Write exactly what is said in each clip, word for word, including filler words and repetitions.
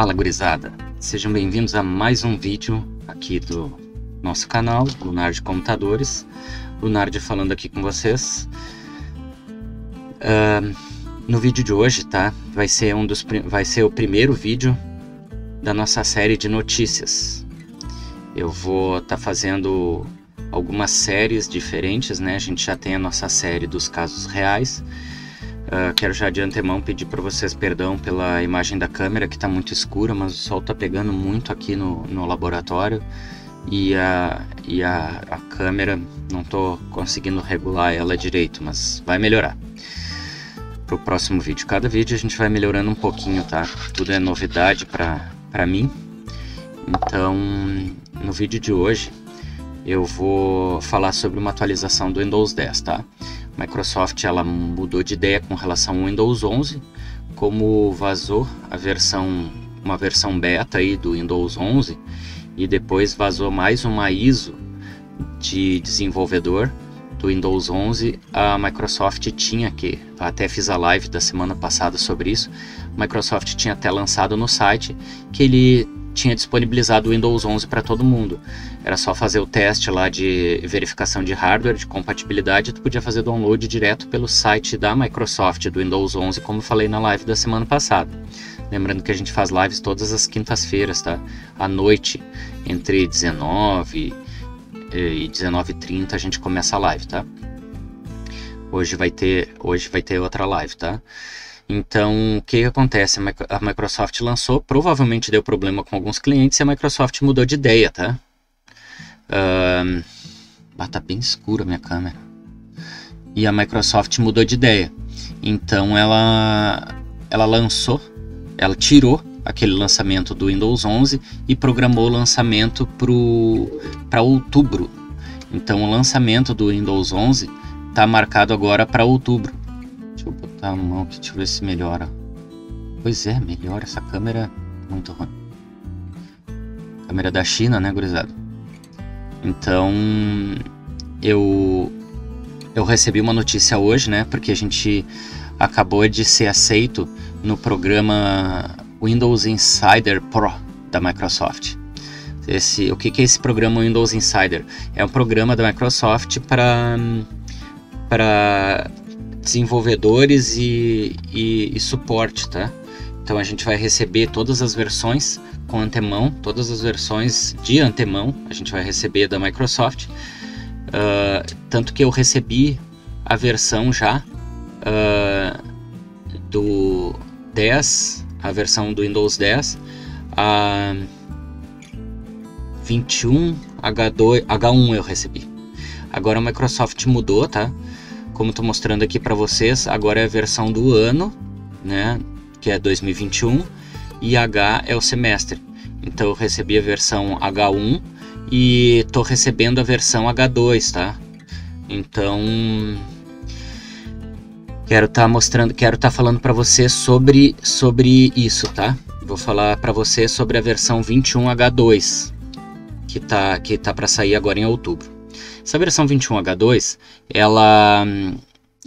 Fala gurizada, sejam bem-vindos a mais um vídeo aqui do nosso canal, Lunardi Computadores. Lunardi falando aqui com vocês. Uh, no vídeo de hoje, tá? Vai ser, um dos, vai ser o primeiro vídeo da nossa série de notícias. Eu vou estar tá fazendo algumas séries diferentes, né? A gente já tem a nossa série dos casos reais. Uh, quero já de antemão pedir para vocês perdão pela imagem da câmera, que está muito escura, mas o sol está pegando muito aqui no, no laboratório e, a, e a, a câmera não estou conseguindo regular ela direito, mas vai melhorar para o próximo vídeo. Cada vídeo a gente vai melhorando um pouquinho, tá? Tudo é novidade para mim. Então, no vídeo de hoje eu vou falar sobre uma atualização do Windows dez, tá? Microsoft ela mudou de ideia com relação ao Windows onze, como vazou a versão, uma versão beta aí do Windows onze, e depois vazou mais uma I S O de desenvolvedor do Windows onze, a Microsoft tinha que, até fiz a live da semana passada sobre isso, a Microsoft tinha até lançado no site que ele tinha disponibilizado o Windows onze para todo mundo. Era só fazer o teste lá de verificação de hardware, de compatibilidade, tu podia fazer download direto pelo site da Microsoft do Windows onze, como falei na live da semana passada. Lembrando que a gente faz lives todas as quintas-feiras, tá? À noite, entre dezenove e dezenove e trinta a gente começa a live, tá? Hoje vai ter, hoje vai ter outra live, tá? Então, o que acontece? A Microsoft lançou, provavelmente deu problema com alguns clientes e a Microsoft mudou de ideia, tá? Uh, ah, tá bem escura a minha câmera. E a Microsoft mudou de ideia. Então, ela, ela lançou, ela tirou aquele lançamento do Windows onze e programou o lançamento para outubro. Então, o lançamento do Windows onze está marcado agora para outubro. Deixa eu botar a mão aqui, deixa eu ver se melhora. Pois é, melhora. Essa câmera é muito ruim. Câmera da China, né, gurizada? Então, eu, eu recebi uma notícia hoje, né? Porque a gente acabou de ser aceito no programa Windows Insider Pro da Microsoft. Esse, o que, que é esse programa Windows Insider? É um programa da Microsoft para... para desenvolvedores e, e, e suporte, tá? Então a gente vai receber todas as versões com antemão, todas as versões de antemão a gente vai receber da Microsoft, uh, tanto que eu recebi a versão já uh, do dez, a versão do Windows dez, a vinte e um H dois H um eu recebi. Agora a Microsoft mudou, tá? Como estou mostrando aqui para vocês, agora é a versão do ano, né, que é dois mil e vinte e um, e H é o semestre. Então eu recebi a versão H um e estou recebendo a versão H dois, tá? Então quero estar mostrando, quero estar falando para vocês sobre sobre isso, tá? Vou falar para vocês sobre a versão vinte e um H dois que tá que tá para sair agora em outubro. Essa versão vinte e um H dois, ela,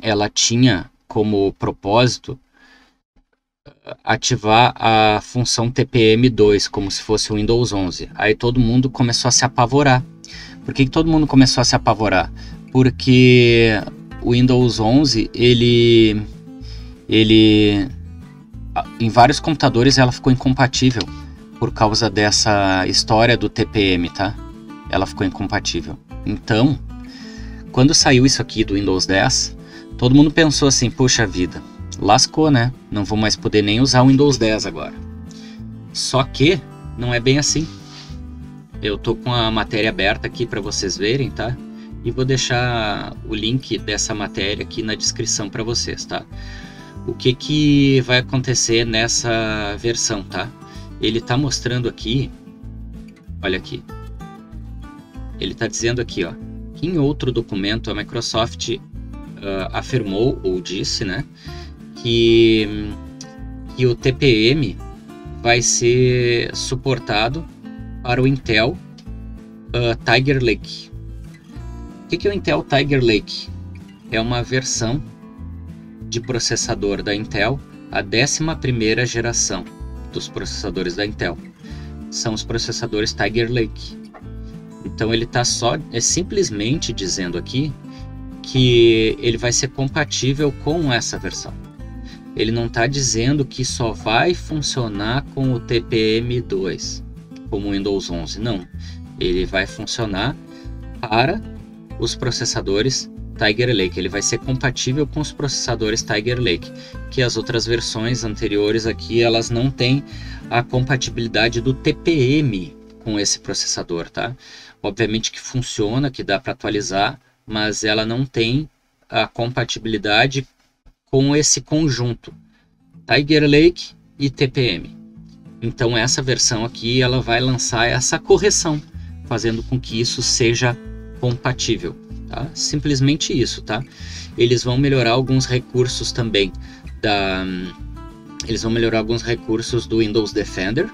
ela tinha como propósito ativar a função T P M dois, como se fosse o Windows onze. Aí todo mundo começou a se apavorar. Por que, que todo mundo começou a se apavorar? Porque o Windows onze, ele, ele, em vários computadores ela ficou incompatível por causa dessa história do T P M, tá? Ela ficou incompatível. Então, quando saiu isso aqui do Windows dez, todo mundo pensou assim, poxa vida, lascou, né? Não vou mais poder nem usar o Windows dez agora. Só que não é bem assim. Eu tô com a matéria aberta aqui para vocês verem, tá? E vou deixar o link dessa matéria aqui na descrição para vocês, tá? O que que vai acontecer nessa versão, tá? Ele tá mostrando aqui, olha aqui. Ele está dizendo aqui, ó, que em outro documento a Microsoft uh, afirmou ou disse, né, que, que o T P M vai ser suportado para o Intel uh, Tiger Lake. O que, que é o Intel Tiger Lake? É uma versão de processador da Intel, a décima primeira geração. dos processadores da Intel, são os processadores Tiger Lake. Então ele está só é simplesmente dizendo aqui que ele vai ser compatível com essa versão. Ele não está dizendo que só vai funcionar com o T P M dois, como o Windows onze, não. Ele vai funcionar para os processadores Tiger Lake, ele vai ser compatível com os processadores Tiger Lake, que as outras versões anteriores aqui, elas não têm a compatibilidade do T P M com esse processador, tá? Obviamente que funciona, que dá para atualizar, mas ela não tem a compatibilidade com esse conjunto Tiger Lake e T P M. Então essa versão aqui, ela vai lançar essa correção, fazendo com que isso seja compatível, tá? Simplesmente isso, tá? Eles vão melhorar alguns recursos também da eles vão melhorar alguns recursos do Windows Defender,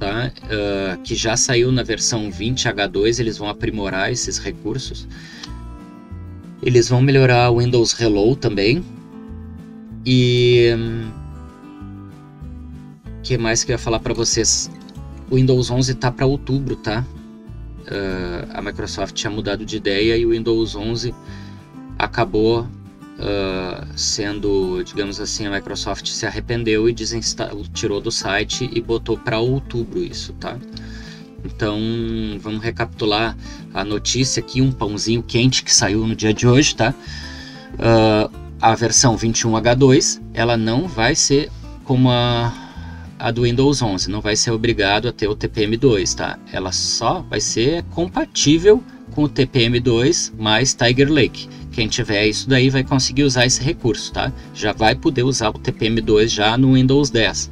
tá? Uh, que já saiu na versão vinte H dois, eles vão aprimorar esses recursos. Eles vão melhorar o Windows Hello também. E que mais que eu ia falar para vocês? O Windows onze tá para outubro, tá? Uh, a Microsoft tinha mudado de ideia e o Windows onze acabou uh, sendo, digamos assim, a Microsoft se arrependeu e desinstalou, tirou do site e botou para outubro isso, tá? Então vamos recapitular a notícia aqui, um pãozinho quente que saiu no dia de hoje, tá? Uh, a versão vinte e um H dois, ela não vai ser como a A do Windows onze, não vai ser obrigado a ter o T P M dois, tá? Ela só vai ser compatível com o T P M dois mais Tiger Lake. Quem tiver isso daí vai conseguir usar esse recurso, tá? Já vai poder usar o T P M dois já no Windows dez,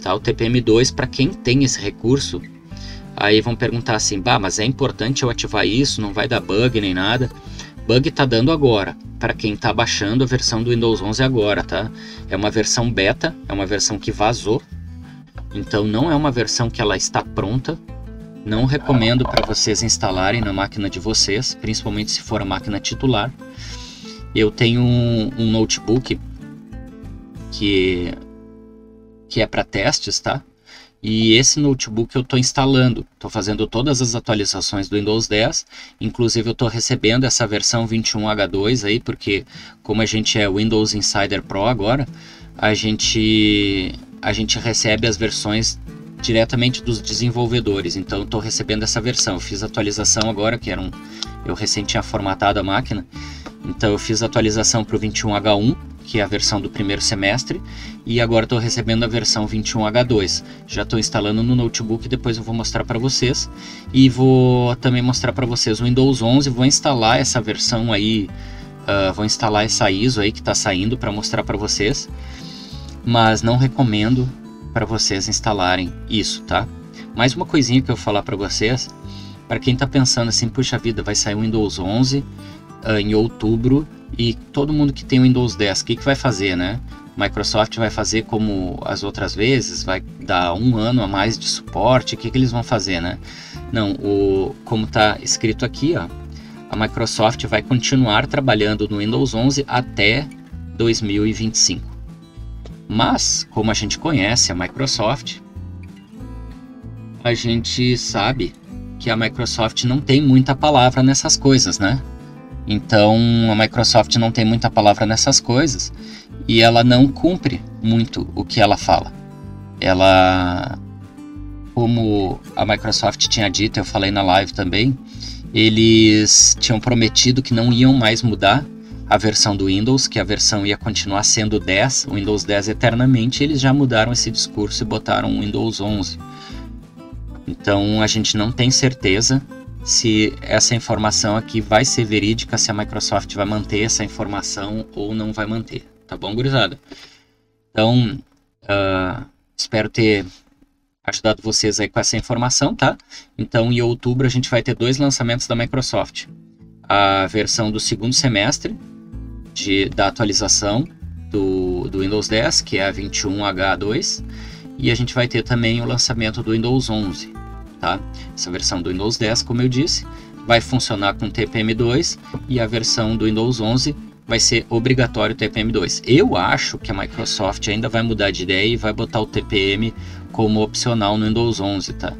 tá? O T P M dois, para quem tem esse recurso, aí vão perguntar assim, bah, mas é importante eu ativar isso, não vai dar bug nem nada. Bug tá dando agora, para quem tá baixando a versão do Windows onze agora, tá? É uma versão beta, é uma versão que vazou. Então não é uma versão que ela está pronta. Não recomendo para vocês instalarem na máquina de vocês, principalmente se for a máquina titular. Eu tenho um, um notebook que, que é para testes, tá? E esse notebook eu estou instalando, estou fazendo todas as atualizações do Windows dez, inclusive eu estou recebendo essa versão vinte e um H dois aí, porque como a gente é Windows Insider Pro agora, a gente... a gente recebe as versões diretamente dos desenvolvedores, então estou recebendo essa versão. Eu fiz a atualização agora, que era um, eu recém tinha formatado a máquina, então eu fiz a atualização para o vinte e um H um, que é a versão do primeiro semestre, e agora estou recebendo a versão vinte e um H dois. Já estou instalando no notebook, depois eu vou mostrar para vocês, e vou também mostrar para vocês o Windows onze, vou instalar essa versão aí, uh, vou instalar essa I S O aí que está saindo para mostrar para vocês. Mas não recomendo para vocês instalarem isso, tá? Mais uma coisinha que eu vou falar para vocês, para quem está pensando assim, puxa vida, vai sair o Windows onze uh, em outubro e todo mundo que tem o Windows dez, o que, que vai fazer, né? Microsoft vai fazer como as outras vezes, vai dar um ano a mais de suporte, o que, que eles vão fazer, né? Não, o, como está escrito aqui, ó, a Microsoft vai continuar trabalhando no Windows onze até dois mil e vinte e cinco. Mas, como a gente conhece a Microsoft, a gente sabe que a Microsoft não tem muita palavra nessas coisas, né? Então, a Microsoft não tem muita palavra nessas coisas e ela não cumpre muito o que ela fala. Ela, como a Microsoft tinha dito, eu falei na live também, eles tinham prometido que não iam mais mudar a versão do Windows, que a versão ia continuar sendo dez, o Windows dez eternamente. Eles já mudaram esse discurso e botaram o Windows onze. Então a gente não tem certeza se essa informação aqui vai ser verídica, se a Microsoft vai manter essa informação ou não vai manter, tá bom, gurizada? Então uh, espero ter ajudado vocês aí com essa informação, tá? Então em outubro a gente vai ter dois lançamentos da Microsoft, a versão do segundo semestre De, da atualização do, do Windows dez, que é a vinte e um H dois, e a gente vai ter também o lançamento do Windows onze, tá? Essa versão do Windows dez, como eu disse, vai funcionar com T P M dois, e a versão do Windows onze vai ser obrigatório o T P M dois. Eu acho que a Microsoft ainda vai mudar de ideia e vai botar o T P M como opcional no Windows onze, tá?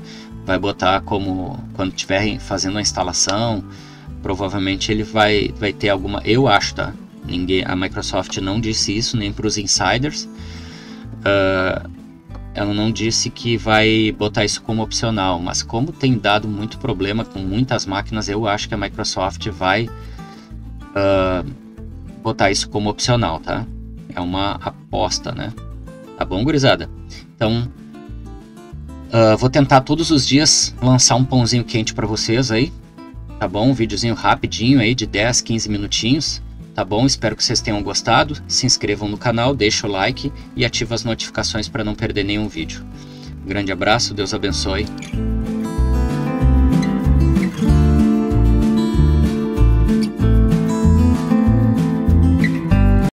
Vai botar como, quando estiver fazendo a instalação, provavelmente ele vai, vai ter alguma, eu acho, tá? Ninguém, a Microsoft não disse isso, nem para os insiders. Uh, ela não disse que vai botar isso como opcional, mas como tem dado muito problema com muitas máquinas, eu acho que a Microsoft vai uh, botar isso como opcional, tá? É uma aposta, né? Tá bom, gurizada? Então, uh, vou tentar todos os dias lançar um pãozinho quente para vocês aí, tá bom? Um videozinho rapidinho aí de dez, quinze minutinhos. Tá bom? Espero que vocês tenham gostado. Se inscrevam no canal, deixa o like e ativa as notificações para não perder nenhum vídeo. Um grande abraço, Deus abençoe.